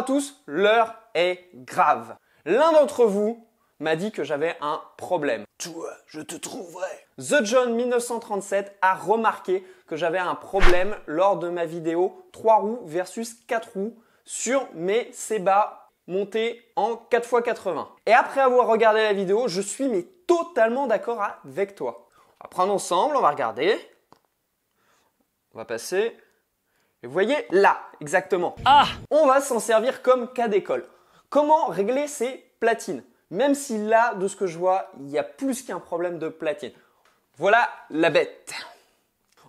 à tous, l'heure est grave. L'un d'entre vous m'a dit que j'avais un problème. Toi, je te trouverai. The John 1937 a remarqué que j'avais un problème lors de ma vidéo 3 roues versus 4 roues sur mes Seba montés en 4x80. Et après avoir regardé la vidéo, je suis mais totalement d'accord avec toi. On va prendre ensemble, on va regarder. On va passer. Et vous voyez là, exactement. Ah, on va s'en servir comme cas d'école. Comment régler ces platines? Même si là, de ce que je vois, il y a plus qu'un problème de platine. Voilà la bête.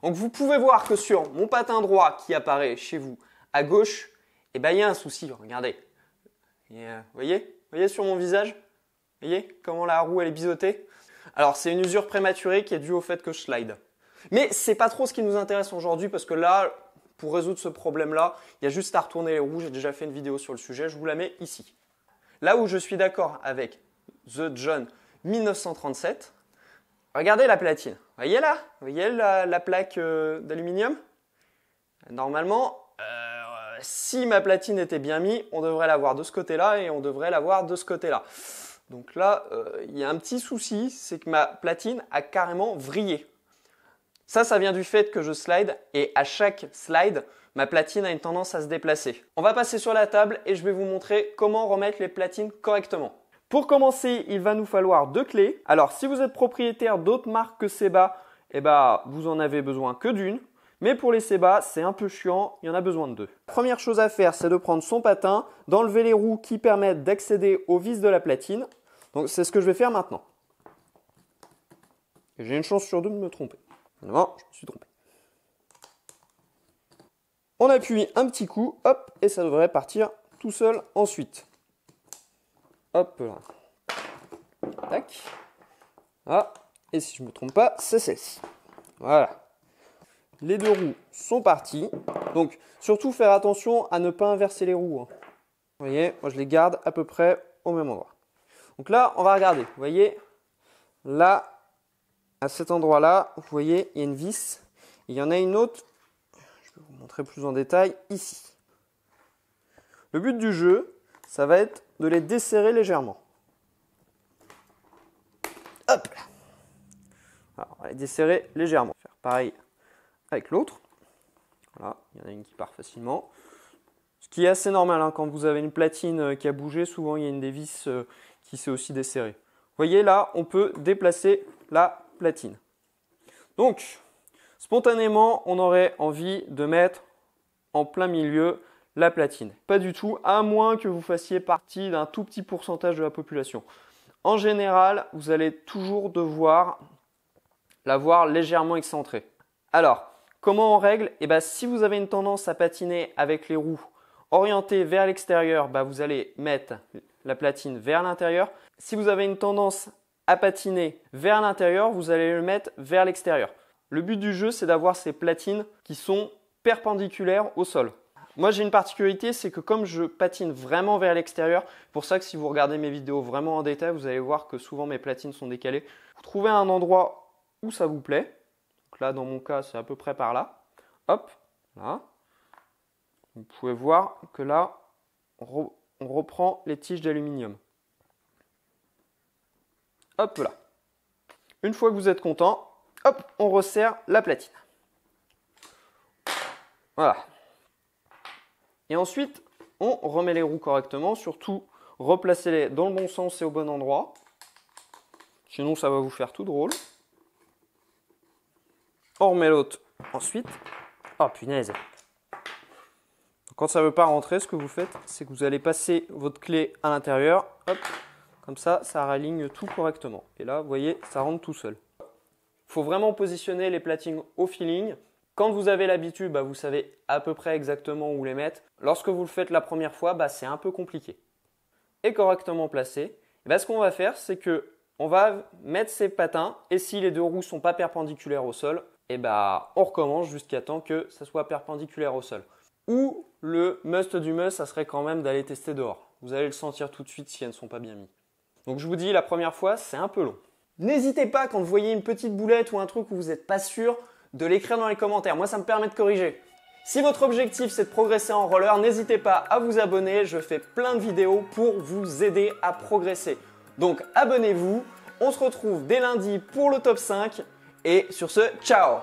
Donc vous pouvez voir que sur mon patin droit qui apparaît chez vous à gauche, eh ben, il y a un souci, regardez. Vous voyez sur mon visage? Vous voyez comment la roue elle est biseautée? Alors c'est une usure prématurée qui est due au fait que je slide. Mais c'est pas trop ce qui nous intéresse aujourd'hui parce que là, pour résoudre ce problème-là, il y a juste à retourner les roues. J'ai déjà fait une vidéo sur le sujet, je vous la mets ici. Là où je suis d'accord avec The John 1937, regardez la platine. Voyez là? Voyez la plaque d'aluminium? Normalement, si ma platine était bien mise, on devrait l'avoir de ce côté-là et on devrait l'avoir de ce côté-là. Donc là, il y a un petit souci, c'est que ma platine a carrément vrillé. Ça vient du fait que je slide et à chaque slide, ma platine a une tendance à se déplacer. On va passer sur la table et je vais vous montrer comment remettre les platines correctement. Pour commencer, il va nous falloir deux clés. Alors, si vous êtes propriétaire d'autres marques que Seba, eh ben, vous en avez besoin que d'une. Mais pour les Seba, c'est un peu chiant, il y en a besoin de deux. La première chose à faire, c'est de prendre son patin, d'enlever les roues qui permettent d'accéder aux vis de la platine. Donc, c'est ce que je vais faire maintenant. J'ai une chance sur deux de me tromper. Non, je me suis trompé. On appuie un petit coup, hop, et ça devrait partir tout seul ensuite. Hop là. Tac. Ah, et si je ne me trompe pas, c'est celle-ci. Voilà. Les deux roues sont parties. Donc, surtout faire attention à ne pas inverser les roues. Vous voyez, moi je les garde à peu près au même endroit. Donc là, on va regarder. Vous voyez, là, à cet endroit-là, vous voyez, il y a une vis. Il y en a une autre, je vais vous montrer plus en détail, ici. Le but du jeu, ça va être de les desserrer légèrement. Hop là. Alors, on va les desserrer légèrement. Faire pareil avec l'autre. Voilà, il y en a une qui part facilement. Ce qui est assez normal, hein, quand vous avez une platine qui a bougé, souvent il y a une des vis qui s'est aussi desserrée. Vous voyez là, on peut déplacer la platine. Donc, spontanément, on aurait envie de mettre en plein milieu la platine. Pas du tout, à moins que vous fassiez partie d'un tout petit pourcentage de la population. En général, vous allez toujours devoir l'avoir légèrement excentrée. Alors, comment on règle? Eh bien, si vous avez une tendance à patiner avec les roues orientées vers l'extérieur, bah, vous allez mettre la platine vers l'intérieur. Si vous avez une tendance à patiner vers l'intérieur, vous allez le mettre vers l'extérieur. Le but du jeu, c'est d'avoir ces platines qui sont perpendiculaires au sol. Moi, j'ai une particularité, c'est que comme je patine vraiment vers l'extérieur, c'est pour ça que si vous regardez mes vidéos vraiment en détail, vous allez voir que souvent mes platines sont décalées. Vous trouvez un endroit où ça vous plaît. Donc là, dans mon cas, c'est à peu près par là. Hop, là. Vous pouvez voir que là, on reprend les tiges d'aluminium. Hop là. Une fois que vous êtes content, hop, on resserre la platine. Voilà. Et ensuite, on remet les roues correctement. Surtout, replacez-les dans le bon sens et au bon endroit. Sinon, ça va vous faire tout drôle. On remet l'autre ensuite. Oh punaise! Quand ça ne veut pas rentrer, ce que vous faites, c'est que vous allez passer votre clé à l'intérieur. Hop. Comme ça, ça réaligne tout correctement. Et là, vous voyez, ça rentre tout seul. Il faut vraiment positionner les platines au feeling. Quand vous avez l'habitude, bah, vous savez à peu près exactement où les mettre. Lorsque vous le faites la première fois, bah, c'est un peu compliqué. Et correctement placé, bah, ce qu'on va faire, c'est que on va mettre ces patins. Et si les deux roues ne sont pas perpendiculaires au sol, et bah, on recommence jusqu'à temps que ça soit perpendiculaire au sol. Ou le must du must, ça serait quand même d'aller tester dehors. Vous allez le sentir tout de suite si elles ne sont pas bien mises. Donc je vous dis, la première fois, c'est un peu long. N'hésitez pas, quand vous voyez une petite boulette ou un truc où vous n'êtes pas sûr, de l'écrire dans les commentaires. Moi, ça me permet de corriger. Si votre objectif c'est de progresser en roller, n'hésitez pas à vous abonner, je fais plein de vidéos pour vous aider à progresser. Donc abonnez-vous, on se retrouve dès lundi pour le top 5 et sur ce, ciao!